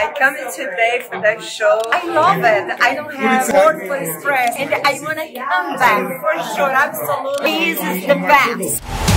I come today for that show. I love it. I don't have work for stress. And I want to come back for sure. Absolutely. This is the best.